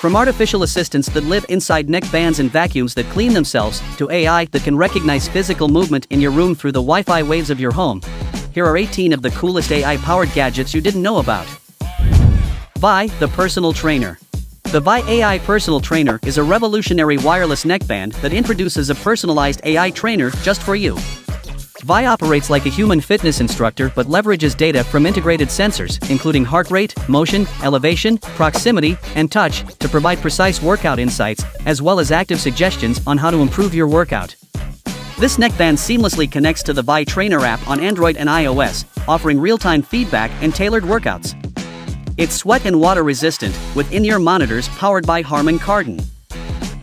From artificial assistants that live inside neckbands and vacuums that clean themselves, to AI that can recognize physical movement in your room through the Wi-Fi waves of your home, here are 18 of the coolest AI-powered gadgets you didn't know about. Vi, the personal trainer. The Vi AI personal trainer is a revolutionary wireless neckband that introduces a personalized AI trainer just for you. Vi operates like a human fitness instructor but leverages data from integrated sensors, including heart rate, motion, elevation, proximity, and touch, to provide precise workout insights, as well as active suggestions on how to improve your workout. This neckband seamlessly connects to the Vi Trainer app on Android and iOS, offering real-time feedback and tailored workouts. It's sweat and water resistant, with in-ear monitors powered by Harman Kardon.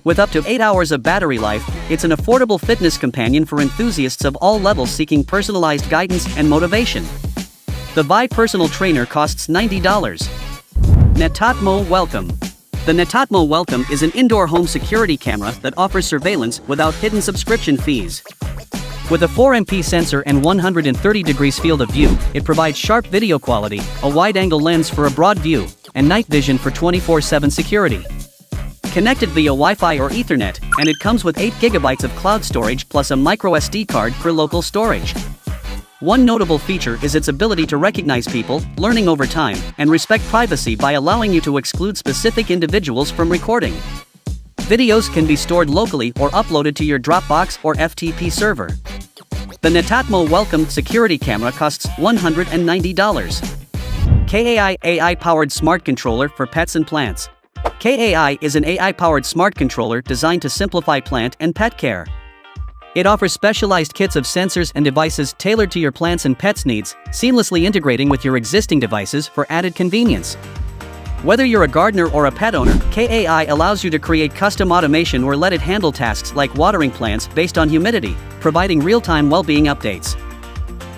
With up to 8 hours of battery life, it's an affordable fitness companion for enthusiasts of all levels seeking personalized guidance and motivation. The Vi Personal Trainer costs $90. Netatmo Welcome. The Netatmo Welcome is an indoor home security camera that offers surveillance without hidden subscription fees. With a 4MP sensor and 130 degrees field of view, it provides sharp video quality, a wide-angle lens for a broad view, and night vision for 24/7 security. Connected via Wi-Fi or Ethernet, and it comes with 8 GB of cloud storage plus a microSD card for local storage. One notable feature is its ability to recognize people, learning over time, and respect privacy by allowing you to exclude specific individuals from recording. Videos can be stored locally or uploaded to your Dropbox or FTP server. The Netatmo Welcome security camera costs $190. KAI AI-powered smart controller for pets and plants. KAI is an AI-powered smart controller designed to simplify plant and pet care. It offers specialized kits of sensors and devices tailored to your plants and pets' needs, seamlessly integrating with your existing devices for added convenience. Whether you're a gardener or a pet owner, KAI allows you to create custom automation or let it handle tasks like watering plants based on humidity, providing real-time well-being updates.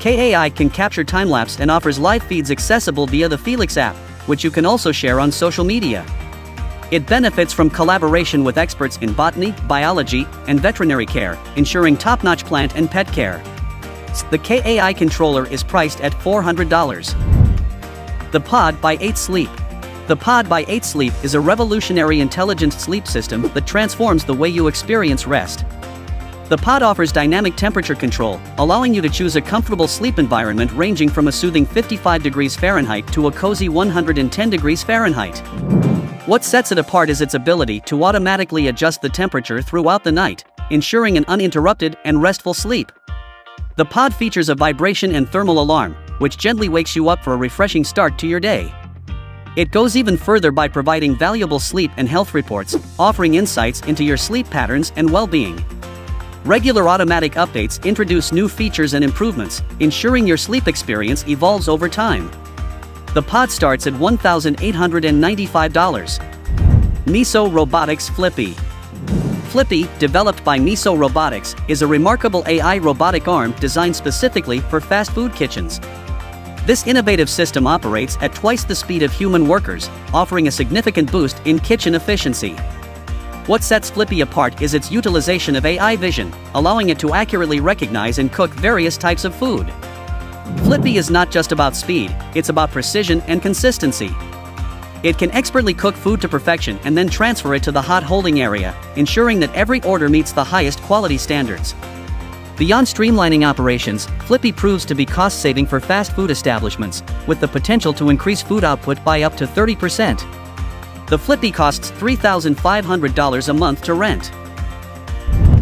KAI can capture time-lapse and offers live feeds accessible via the Felix app, which you can also share on social media. It benefits from collaboration with experts in botany, biology, and veterinary care, ensuring top-notch plant and pet care. The KAI controller is priced at $400. The Pod by Eight Sleep. The Pod by Eight Sleep is a revolutionary intelligent sleep system that transforms the way you experience rest. The Pod offers dynamic temperature control, allowing you to choose a comfortable sleep environment ranging from a soothing 55 degrees Fahrenheit to a cozy 110 degrees Fahrenheit. What sets it apart is its ability to automatically adjust the temperature throughout the night, ensuring an uninterrupted and restful sleep. The Pod features a vibration and thermal alarm, which gently wakes you up for a refreshing start to your day. It goes even further by providing valuable sleep and health reports, offering insights into your sleep patterns and well-being. Regular automatic updates introduce new features and improvements, ensuring your sleep experience evolves over time. The Pod starts at $1,895. Miso Robotics Flippy. Flippy, developed by Miso Robotics, is a remarkable AI robotic arm designed specifically for fast food kitchens. This innovative system operates at twice the speed of human workers, offering a significant boost in kitchen efficiency. What sets Flippy apart is its utilization of AI vision, allowing it to accurately recognize and cook various types of food. Flippy is not just about speed, it's about precision and consistency. It can expertly cook food to perfection and then transfer it to the hot holding area, ensuring that every order meets the highest quality standards. Beyond streamlining operations, Flippy proves to be cost-saving for fast food establishments, with the potential to increase food output by up to 30%. The Flippy costs $3,500 a month to rent.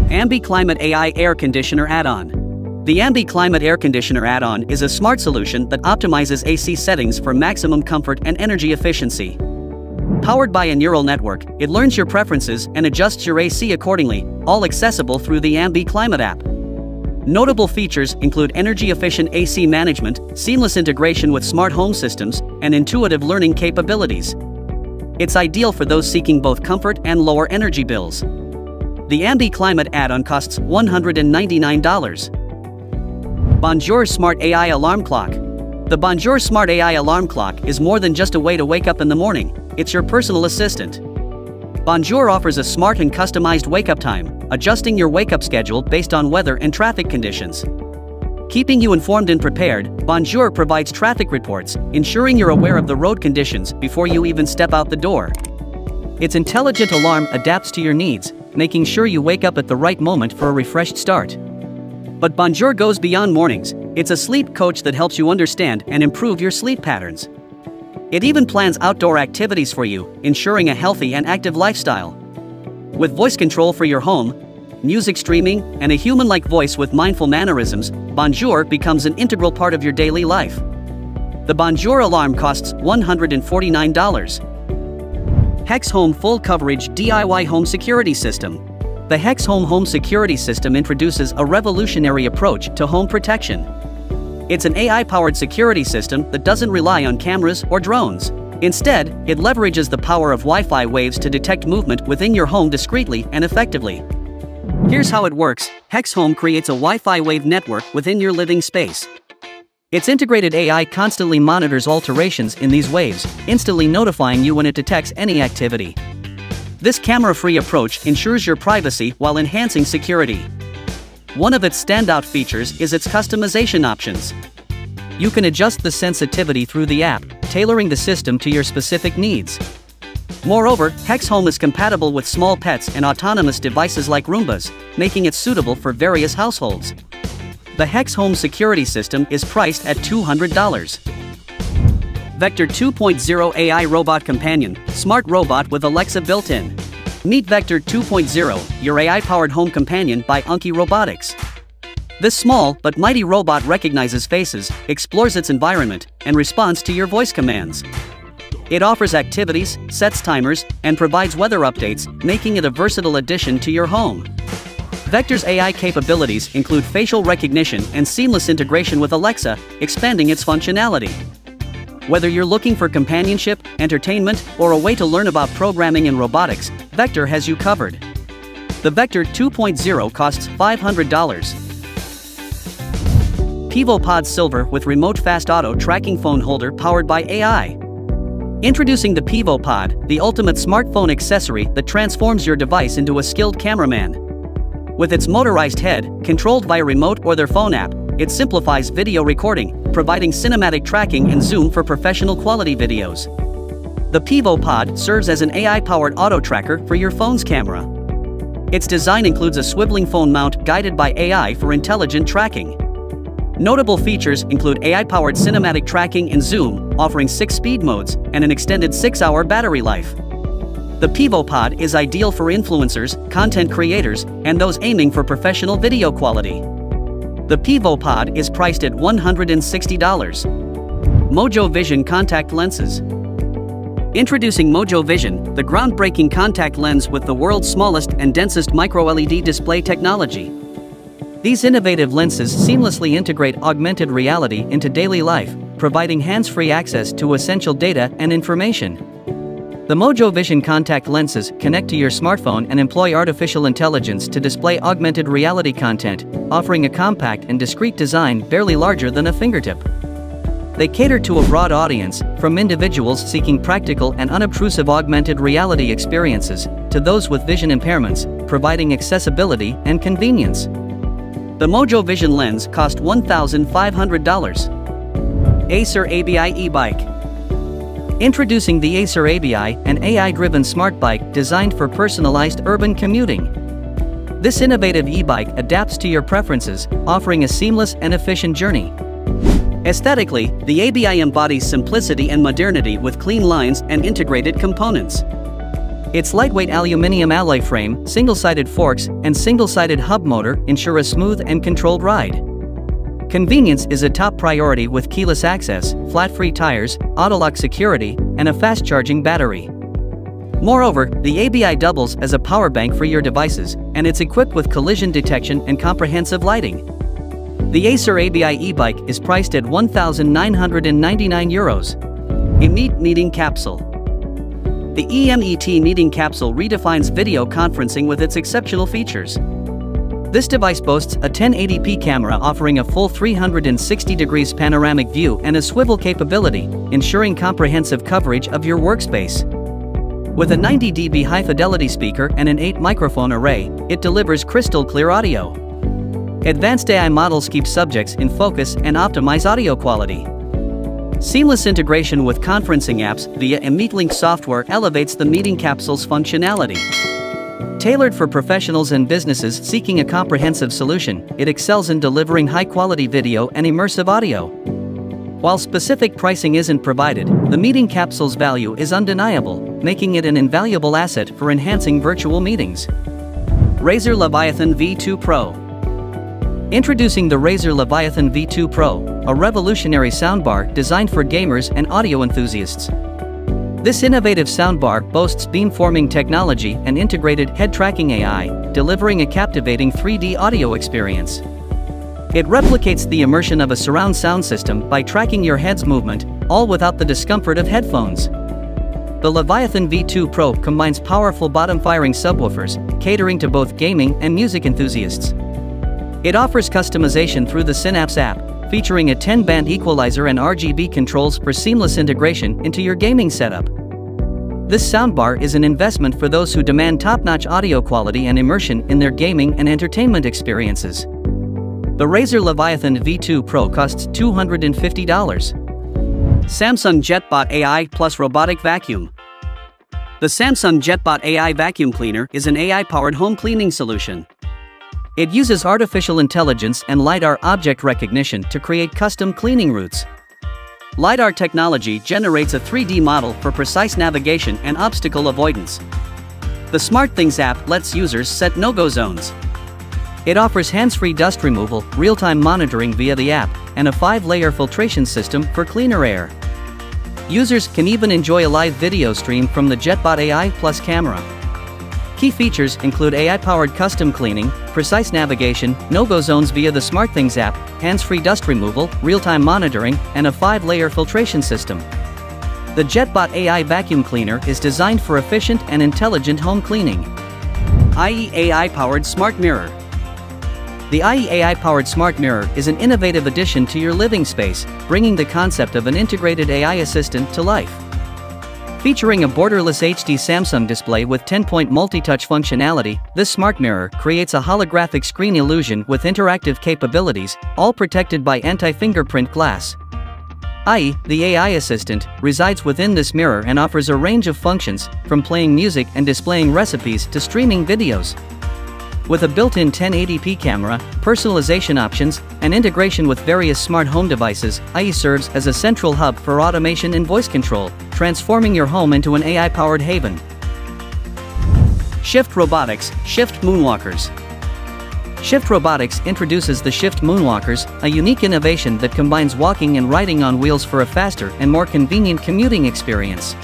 Ambi Climate AI Air Conditioner Add-on. The Ambi Climate Air Conditioner Add-on is a smart solution that optimizes AC settings for maximum comfort and energy efficiency. Powered by a neural network, it learns your preferences and adjusts your AC accordingly, all accessible through the Ambi Climate app. Notable features include energy-efficient AC management, seamless integration with smart home systems, and intuitive learning capabilities. It's ideal for those seeking both comfort and lower energy bills. The Ambi Climate add-on costs $199. Bonjour Smart AI Alarm Clock. The Bonjour Smart AI Alarm Clock is more than just a way to wake up in the morning, it's your personal assistant. Bonjour offers a smart and customized wake-up time, adjusting your wake-up schedule based on weather and traffic conditions. Keeping you informed and prepared, Bonjour provides traffic reports, ensuring you're aware of the road conditions before you even step out the door. Its intelligent alarm adapts to your needs, making sure you wake up at the right moment for a refreshed start. But Bonjour goes beyond mornings. It's a sleep coach that helps you understand and improve your sleep patterns. It even plans outdoor activities for you, ensuring a healthy and active lifestyle. With voice control for your home, music streaming, and a human-like voice with mindful mannerisms, Bonjour becomes an integral part of your daily life. The Bonjour alarm costs $149. Hex Home Full Coverage DIY Home Security System. The Hex Home Home Security System introduces a revolutionary approach to home protection. It's an AI-powered security system that doesn't rely on cameras or drones. Instead, it leverages the power of Wi-Fi waves to detect movement within your home discreetly and effectively. Here's how it works. Hex Home creates a Wi-Fi wave network within your living space. Its integrated AI constantly monitors alterations in these waves, instantly notifying you when it detects any activity. This camera-free approach ensures your privacy while enhancing security. One of its standout features is its customization options. You can adjust the sensitivity through the app, tailoring the system to your specific needs. Moreover, Hex Home is compatible with small pets and autonomous devices like Roombas, making it suitable for various households. The Hex Home security system is priced at $200. Vector 2.0 AI Robot Companion, smart robot with Alexa built-in. Meet Vector 2.0, your AI-powered home companion by Anki Robotics. This small but mighty robot recognizes faces, explores its environment, and responds to your voice commands. It offers activities, sets timers, and provides weather updates, making it a versatile addition to your home. Vector's AI capabilities include facial recognition and seamless integration with Alexa, expanding its functionality. Whether you're looking for companionship, entertainment, or a way to learn about programming and robotics, Vector has you covered. The Vector 2.0 costs $500. Pivo Pod Silver with Remote Fast Auto Tracking Phone Holder powered by AI. Introducing the Pivo Pod, the ultimate smartphone accessory that transforms your device into a skilled cameraman. With its motorized head, controlled by a remote or their phone app, it simplifies video recording, providing cinematic tracking and zoom for professional quality videos. The Pivo Pod serves as an AI-powered auto tracker for your phone's camera. Its design includes a swiveling phone mount guided by AI for intelligent tracking. Notable features include AI-powered cinematic tracking and zoom, offering 6 speed modes and an extended 6-hour battery life. The Pivo Pod is ideal for influencers, content creators, and those aiming for professional video quality. The Pivo Pod is priced at $160. Mojo Vision Contact Lenses. Introducing Mojo Vision, the groundbreaking contact lens with the world's smallest and densest micro-LED display technology. These innovative lenses seamlessly integrate augmented reality into daily life, providing hands-free access to essential data and information. The Mojo Vision contact lenses connect to your smartphone and employ artificial intelligence to display augmented reality content, offering a compact and discreet design barely larger than a fingertip. They cater to a broad audience, from individuals seeking practical and unobtrusive augmented reality experiences, to those with vision impairments, providing accessibility and convenience. The Mojo Vision lens cost $1,500. Acer ebii e-bike. Introducing the Acer ebii, an AI-driven smart bike designed for personalized urban commuting. This innovative e-bike adapts to your preferences, offering a seamless and efficient journey. Aesthetically, the ebii embodies simplicity and modernity with clean lines and integrated components. Its lightweight aluminum alloy frame, single-sided forks, and single-sided hub motor ensure a smooth and controlled ride. Convenience is a top priority with keyless access, flat-free tires, auto-lock security, and a fast-charging battery. Moreover, the ebii doubles as a power bank for your devices, and it's equipped with collision detection and comprehensive lighting. The Acer ebii e-bike is priced at €1,999. EMEET Meeting Capsule. The EMEET Meeting Capsule redefines video conferencing with its exceptional features. This device boasts a 1080p camera offering a full 360 degrees panoramic view and a swivel capability, ensuring comprehensive coverage of your workspace. With a 90 dB high-fidelity speaker and an 8-microphone array, it delivers crystal-clear audio. Advanced AI models keep subjects in focus and optimize audio quality. Seamless integration with conferencing apps via EMEET Link software elevates the meeting capsule's functionality. Tailored for professionals and businesses seeking a comprehensive solution, it excels in delivering high-quality video and immersive audio. While specific pricing isn't provided, the meeting capsule's value is undeniable, making it an invaluable asset for enhancing virtual meetings. Razer Leviathan V2 Pro. Introducing the Razer Leviathan V2 Pro, a revolutionary soundbar designed for gamers and audio enthusiasts. This innovative soundbar boasts beamforming technology and integrated head-tracking AI, delivering a captivating 3D audio experience. It replicates the immersion of a surround sound system by tracking your head's movement, all without the discomfort of headphones. The Leviathan V2 Pro combines powerful bottom-firing subwoofers, catering to both gaming and music enthusiasts. It offers customization through the Synapse app, featuring a 10-band equalizer and RGB controls for seamless integration into your gaming setup. This soundbar is an investment for those who demand top-notch audio quality and immersion in their gaming and entertainment experiences. The Razer Leviathan V2 Pro costs $250. Samsung JetBot AI Plus Robotic Vacuum. The Samsung JetBot AI Vacuum Cleaner is an AI-powered home cleaning solution. It uses artificial intelligence and LiDAR object recognition to create custom cleaning routes. LiDAR technology generates a 3D model for precise navigation and obstacle avoidance. The SmartThings app lets users set no-go zones. It offers hands-free dust removal, real-time monitoring via the app, and a 5-layer filtration system for cleaner air. Users can even enjoy a live video stream from the JetBot AI Plus camera. Key features include AI-powered custom cleaning, precise navigation, no-go zones via the SmartThings app, hands-free dust removal, real-time monitoring, and a 5-layer filtration system. The JetBot AI Vacuum Cleaner is designed for efficient and intelligent home cleaning. Ayi AI-powered Smart Mirror. The Ayi AI-powered Smart Mirror is an innovative addition to your living space, bringing the concept of an integrated AI assistant to life. Featuring a borderless HD Samsung display with 10-point multi-touch functionality, this smart mirror creates a holographic screen illusion with interactive capabilities, all protected by anti-fingerprint glass. Ayi, the AI assistant, resides within this mirror and offers a range of functions, from playing music and displaying recipes to streaming videos. With a built-in 1080p camera, personalization options, and integration with various smart home devices, Ayi serves as a central hub for automation and voice control, transforming your home into an AI-powered haven. Shift Robotics, Shift Moonwalkers. Shift Robotics introduces the Shift Moonwalkers, a unique innovation that combines walking and riding on wheels for a faster and more convenient commuting experience.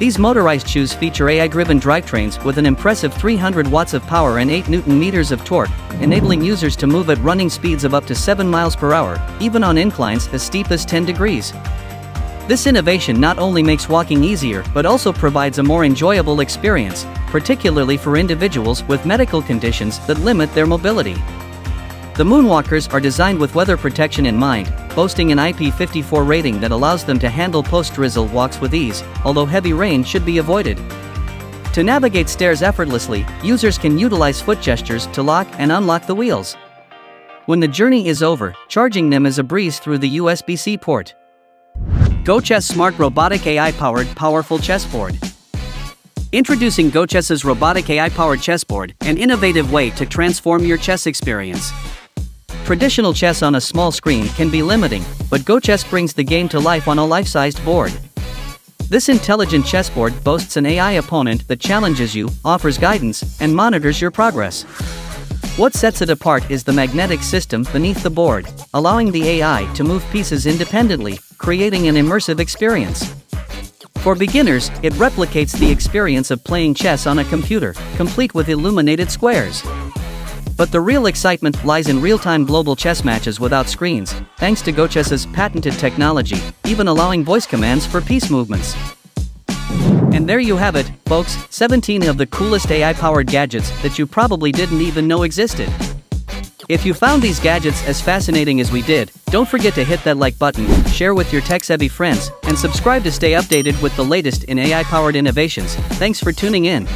These motorized shoes feature AI-driven drivetrains with an impressive 300 watts of power and 8 Nm of torque, enabling users to move at running speeds of up to 7 miles per hour, even on inclines as steep as 10 degrees. This innovation not only makes walking easier but also provides a more enjoyable experience, particularly for individuals with medical conditions that limit their mobility. The Moonwalkers are designed with weather protection in mind, boasting an IP54 rating that allows them to handle post-drizzle walks with ease, although heavy rain should be avoided. To navigate stairs effortlessly, users can utilize foot gestures to lock and unlock the wheels. When the journey is over, charging them is a breeze through the USB-C port. GoChess Smart Robotic AI-Powered Powerful Chessboard. Introducing GoChess's robotic AI-powered chessboard, an innovative way to transform your chess experience. Traditional chess on a small screen can be limiting, but GoChess brings the game to life on a life-sized board. This intelligent chessboard boasts an AI opponent that challenges you, offers guidance, and monitors your progress. What sets it apart is the magnetic system beneath the board, allowing the AI to move pieces independently, creating an immersive experience. For beginners, it replicates the experience of playing chess on a computer, complete with illuminated squares. But the real excitement lies in real-time global chess matches without screens, thanks to GoChess's patented technology, even allowing voice commands for piece movements. And there you have it, folks, 17 of the coolest AI-powered gadgets that you probably didn't even know existed. If you found these gadgets as fascinating as we did, don't forget to hit that like button, share with your tech-savvy friends, and subscribe to stay updated with the latest in AI-powered innovations. Thanks for tuning in.